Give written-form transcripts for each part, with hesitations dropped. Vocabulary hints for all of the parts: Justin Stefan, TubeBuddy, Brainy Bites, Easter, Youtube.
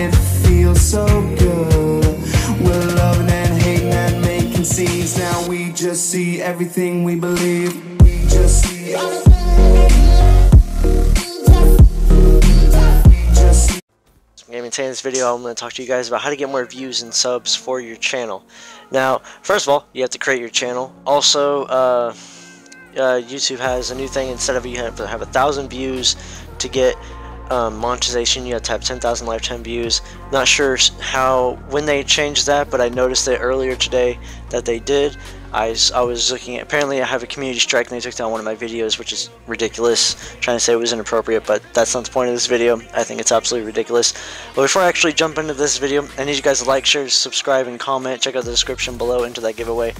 It feels so good. We're loving and hating and making scenes. Now we just see everything we believe. We just see everything. In today's video, I'm going to talk to you guys about how to get more views and subs for your channel. Now, first of all, you have to create your channel. Also, YouTube has a new thing. Instead of you have to have 1,000 views to get monetization, you have to have 10,000 lifetime views. Not sure when they changed that, but I noticed it earlier today that they did. I was looking at, apparently I have a community strike and they took down one of my videos, which is ridiculous. I'm trying to say it was inappropriate, but that's not the point of this video. I think it's absolutely ridiculous. But before I actually jump into this video, I need you guys to like, share, subscribe, and comment. Check out the description below, enter that giveaway.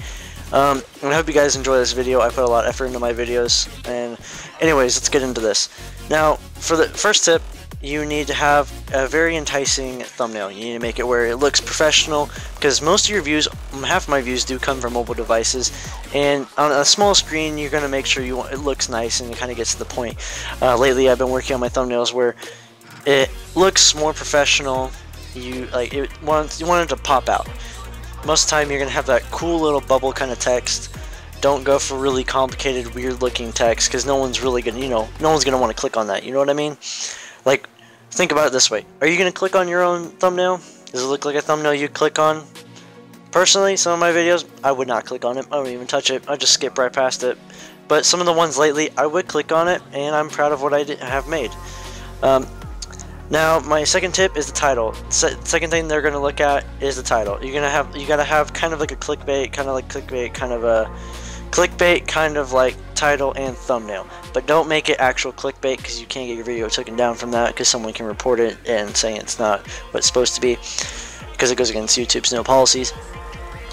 I hope you guys enjoy this video. I put a lot of effort into my videos, and anyways, let's get into this. Now, for the first tip, you need to have a very enticing thumbnail. You need to make it where it looks professional, because most of your views, half of my views, do come from mobile devices, and on a small screen you're going to make sure it looks nice and it kind of gets to the point. Lately I've been working on my thumbnails where it looks more professional. You want it to pop out. Most of the time you're going to have that cool little bubble kind of text. Don't go for really complicated, weird looking text, because no one's really going to, no one's going to want to click on that, you know what I mean? Like, think about it this way. Are you going to click on your own thumbnail? Does it look like a thumbnail you click on? Personally, some of my videos, I would not click on it. I don't even touch it. I just skip right past it. But some of the ones lately, I would click on it, and I'm proud of what I have made. Now, my second tip is the title. Second thing they're going to look at is the title. You got to have kind of like a clickbait, kind of like title and thumbnail, but don't make it actual clickbait, because you can't get your video taken down from that, because someone can report it and say it's not what it's supposed to be, because it goes against YouTube's new policies.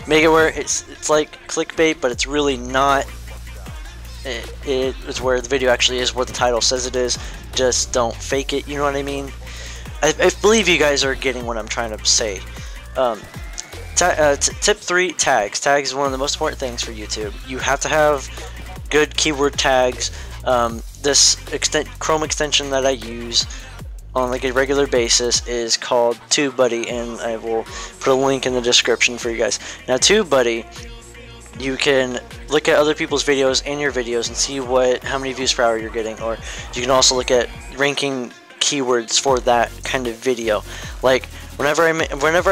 Make it where it's like clickbait, but it's really not. It's where the video actually is what the title says it is. Just don't fake it, you know what I mean? I believe you guys are getting what I'm trying to say. Tip 3, tags. Tags is one of the most important things for YouTube. You have to have good keyword tags. This Chrome extension that I use on like a regular basis is called TubeBuddy, and I will put a link in the description for you guys. Now, TubeBuddy, you can look at other people's videos and your videos and see how many views per hour you're getting, or you can also look at ranking keywords for that kind of video. Like, whenever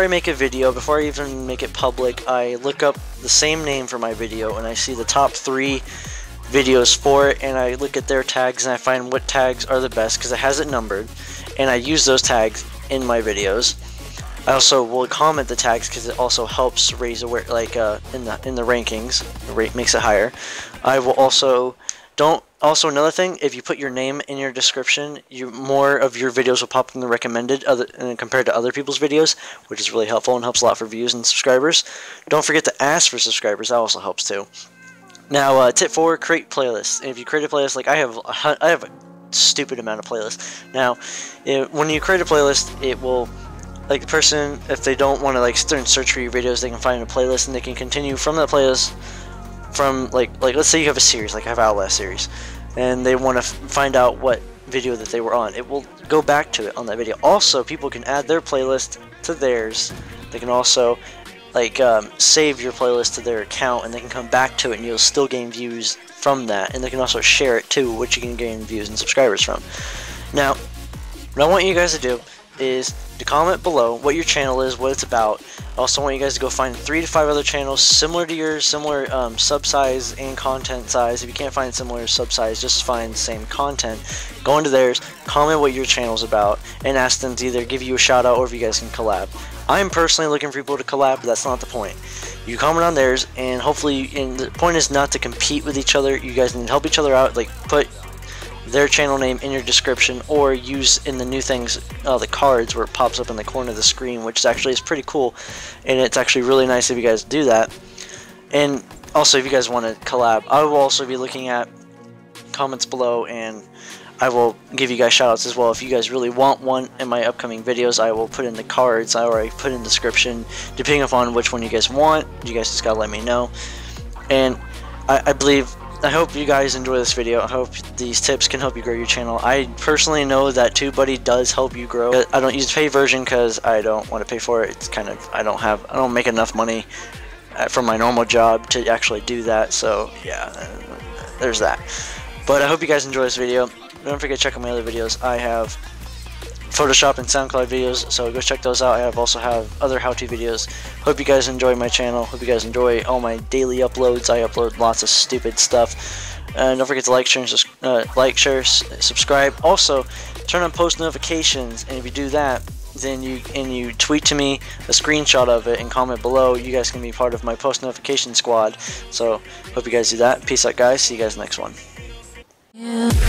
I make a video, before I even make it public, I look up the same name for my video and I see the top 3 videos for it, and I look at their tags and I find what tags are the best, because it has it numbered, and I use those tags in my videos. I also will comment the tags, because it also helps raise awareness, like in the rankings, the rate makes it higher. I will also another thing, if you put your name in your description, more of your videos will pop in the recommended compared to other people's videos, which is really helpful and helps a lot for views and subscribers. Don't forget to ask for subscribers, that also helps too. Now, tip 4, create playlists. And if you create a playlist, like I have a stupid amount of playlists. Now, when you create a playlist, it will, like, the person, if they don't want to like search for your videos, they can find a playlist and they can continue from that playlist. From like let's say you have a series, like I have Outlast series, and they want to find out what video that they were on. It will go back to it on that video. Also, people can add their playlist to theirs. They can also save your playlist to their account, and they can come back to it, and you'll still gain views from that. And they can also share it too, which you can gain views and subscribers from. Now, what I want you guys to do is to comment below what your channel is, what it's about. I also want you guys to go find 3 to 5 other channels similar to yours, similar sub size and content size. If you can't find similar sub size, just find the same content. Go into theirs, comment what your channel's about, and ask them to either give you a shout out or if you guys can collab. I'm personally looking for people to collab, but that's not the point. You comment on theirs, and hopefully, and the point is not to compete with each other. You guys need to help each other out. Like, put their channel name in your description, or use in the new things the cards where it pops up in the corner of the screen, which actually is pretty cool, and it's actually really nice if you guys do that. And also, if you guys want to collab, I will also be looking at comments below, and I will give you guys shoutouts as well. If you guys really want one in my upcoming videos, I will put in the cards, I already put in the description, depending upon which one you guys want. You guys just gotta let me know. And I believe I hope you guys enjoy this video. I hope these tips can help you grow your channel. I personally know that TubeBuddy does help you grow. I don't use the paid version because I don't want to pay for it. It's kind of, I don't make enough money from my normal job to actually do that. So yeah, there's that. But I hope you guys enjoy this video. Don't forget to check out my other videos. I have Photoshop and SoundCloud videos, so go check those out. I have also have other how-to videos. Hope you guys enjoy my channel. Hope you guys enjoy all my daily uploads. I upload lots of stupid stuff. And don't forget to like, share, and subscribe. Also, turn on post notifications. And if you do that, then you tweet to me a screenshot of it and comment below. You guys can be part of my post notification squad. So hope you guys do that. Peace out, guys. See you guys next one. Yeah.